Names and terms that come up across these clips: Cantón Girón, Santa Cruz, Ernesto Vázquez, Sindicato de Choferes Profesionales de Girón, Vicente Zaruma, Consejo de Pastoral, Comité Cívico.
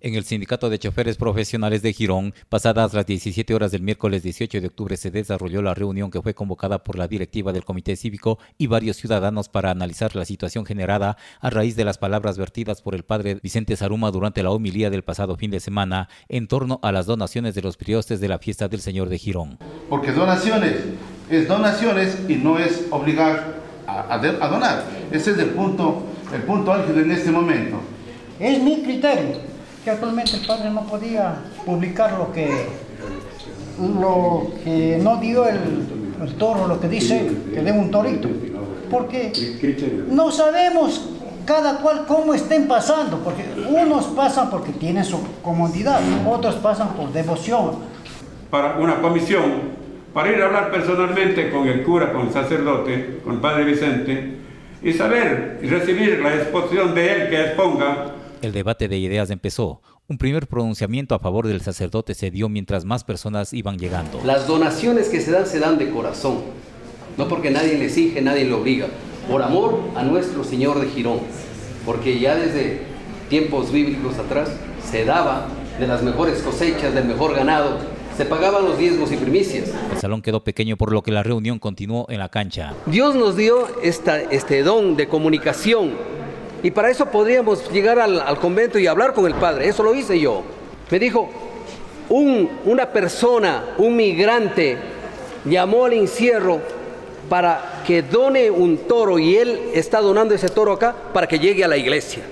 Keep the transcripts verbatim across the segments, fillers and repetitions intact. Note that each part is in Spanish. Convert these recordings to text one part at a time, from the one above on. En el Sindicato de Choferes Profesionales de Girón, pasadas las diecisiete horas del miércoles dieciocho de octubre, se desarrolló la reunión que fue convocada por la directiva del Comité Cívico y varios ciudadanos para analizar la situación generada a raíz de las palabras vertidas por el padre Vicente Zaruma durante la homilía del pasado fin de semana en torno a las donaciones de los priostes de la fiesta del Señor de Girón. Porque donaciones es donaciones y no es obligar a, a, de, a donar. Ese es el punto, el punto álgido en este momento. Es mi criterio. Que actualmente el padre no podía publicar lo que, lo que no dio el, el toro, lo que dice que debe un torito, porque no sabemos cada cual cómo estén pasando, porque unos pasan porque tienen su comodidad, otros pasan por devoción. Para una comisión, para ir a hablar personalmente con el cura, con el sacerdote, con el padre Vicente, y saber y recibir la exposición de él que exponga. El debate de ideas empezó. Un primer pronunciamiento a favor del sacerdote se dio mientras más personas iban llegando. Las donaciones que se dan, se dan de corazón. No porque nadie le exige, nadie le obliga. Por amor a nuestro Señor de Girón. Porque ya desde tiempos bíblicos atrás se daba de las mejores cosechas, del mejor ganado. Se pagaban los diezmos y primicias. El salón quedó pequeño, por lo que la reunión continuó en la cancha. Dios nos dio esta, este don de comunicación. Y para eso podríamos llegar al, al convento y hablar con el padre. Eso lo hice yo. Me dijo, un, una persona, un migrante, llamó al encierro para que done un toro. Y él está donando ese toro acá para que llegue a la iglesia.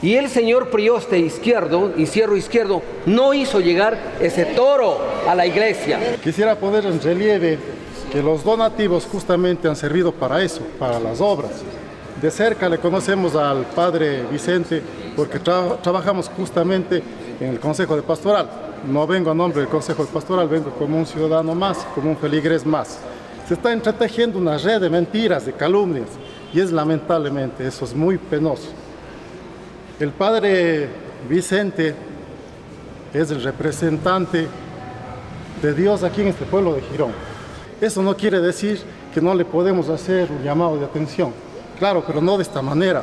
Y el señor Prioste Izquierdo, Izquierdo Izquierdo, no hizo llegar ese toro a la iglesia. Quisiera poner en relieve que los donativos justamente han servido para eso, para las obras. De cerca le conocemos al padre Vicente porque tra trabajamos justamente en el Consejo de Pastoral. No vengo a nombre del Consejo de Pastoral, vengo como un ciudadano más, como un feligrés más. Se está entretejiendo una red de mentiras, de calumnias, y es lamentablemente, eso es muy penoso. El padre Vicente es el representante de Dios aquí en este pueblo de Girón. Eso no quiere decir que no le podemos hacer un llamado de atención. Claro, pero no de esta manera,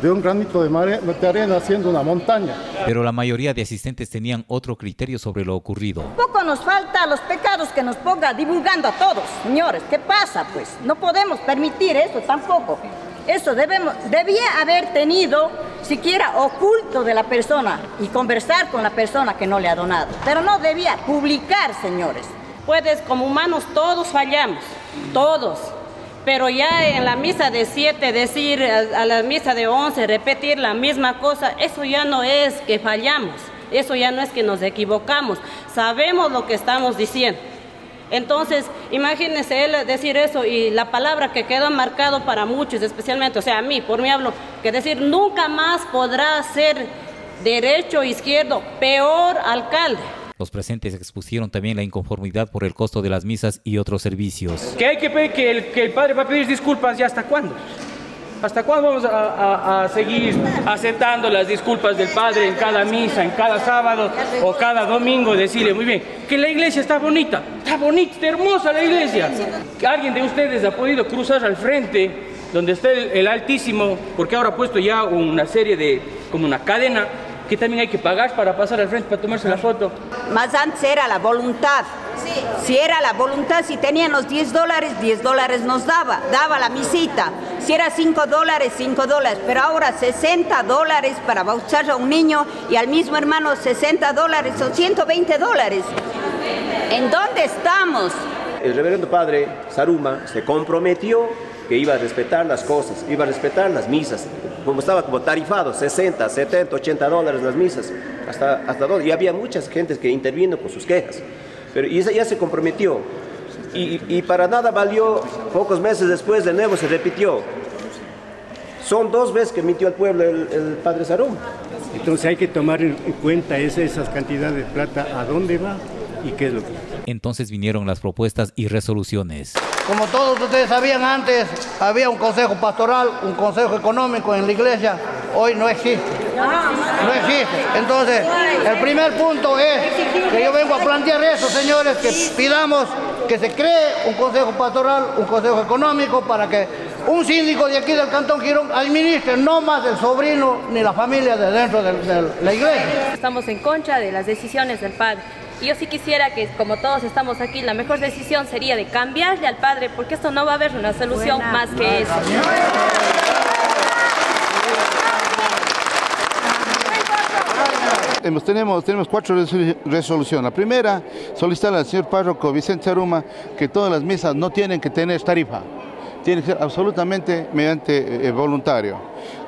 de un granito de, mare, de arena haciendo una montaña. Pero la mayoría de asistentes tenían otro criterio sobre lo ocurrido. Poco nos falta los pecados que nos ponga divulgando a todos, señores. ¿Qué pasa, pues? No podemos permitir eso tampoco. Eso debemos, debía haber tenido siquiera oculto de la persona y conversar con la persona que no le ha donado. Pero no debía publicar, señores. Pues como humanos todos fallamos, todos. Pero ya en la misa de siete, decir a la misa de once, repetir la misma cosa, eso ya no es que fallamos, eso ya no es que nos equivocamos, sabemos lo que estamos diciendo. Entonces, imagínense él decir eso y la palabra que quedó marcado para muchos, especialmente, o sea, a mí, por mí hablo, que decir nunca más podrá ser derecho o izquierdo peor alcalde. Los presentes expusieron también la inconformidad por el costo de las misas y otros servicios. Que hay que pedir que el, que el padre va a pedir disculpas, ¿y hasta cuándo? ¿Hasta cuándo vamos a, a, a seguir aceptando las disculpas del padre en cada misa, en cada sábado o cada domingo? Decirle, muy bien, que la iglesia está bonita, está bonita, está hermosa la iglesia. ¿Alguien de ustedes ha podido cruzar al frente donde está el, el Altísimo? Porque ahora ha puesto ya una serie de, como una cadena, que también hay que pagar para pasar al frente, para tomarse la foto. Más antes era la voluntad. Sí. Si era la voluntad, si tenían los diez dólares, diez dólares nos daba, daba la misita. Si era cinco dólares, cinco dólares, pero ahora sesenta dólares para bautizar a un niño y al mismo hermano sesenta dólares, son ciento veinte dólares. ¿En dónde estamos? El reverendo padre Zaruma se comprometió que iba a respetar las cosas, iba a respetar las misas, como estaba como tarifado, sesenta, setenta, ochenta dólares las misas, hasta, hasta dos, y había muchas gentes que intervino con sus quejas, pero y esa ya se comprometió, y, y para nada valió, pocos meses después de nuevo se repitió, son dos veces que mintió al pueblo el, el padre Zaruma. Entonces hay que tomar en cuenta esa, esas cantidades de plata, ¿a dónde va? ¿Y qué es lo que? Entonces vinieron las propuestas y resoluciones. Como todos ustedes sabían antes, había un consejo pastoral, un consejo económico en la iglesia. Hoy no existe. No existe. Entonces, el primer punto es que yo vengo a plantear eso, señores, que pidamos que se cree un consejo pastoral, un consejo económico para que un síndico de aquí del Cantón Girón administre, no más el sobrino ni la familia de dentro de la iglesia. Estamos en contra de las decisiones del padre. Y yo sí quisiera que, como todos estamos aquí, la mejor decisión sería de cambiarle al padre, porque esto no va a haber una solución Buena. más que eso. Tenemos, tenemos cuatro resoluciones. La primera, solicitar al señor párroco Vicente Zaruma que todas las misas no tienen que tener tarifa. Tiene que ser absolutamente mediante eh, voluntario.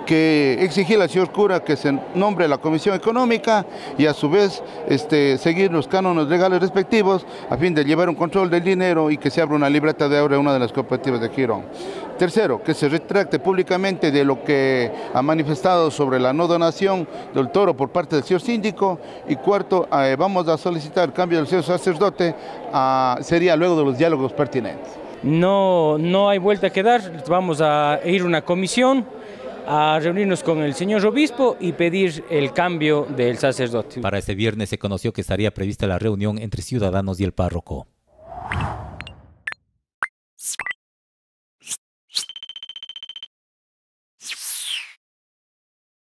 Que exigir al señor cura que se nombre la comisión económica y a su vez este, seguir los cánones legales respectivos a fin de llevar un control del dinero y que se abra una libreta de ahorro en una de las cooperativas de Girón. Tercero, que se retracte públicamente de lo que ha manifestado sobre la no donación del toro por parte del señor síndico. Y cuarto, eh, vamos a solicitar cambio del señor sacerdote, a, sería luego de los diálogos pertinentes. No, no hay vuelta que dar, vamos a ir a una comisión a reunirnos con el señor obispo y pedir el cambio del sacerdote. Para este viernes se conoció que estaría prevista la reunión entre ciudadanos y el párroco.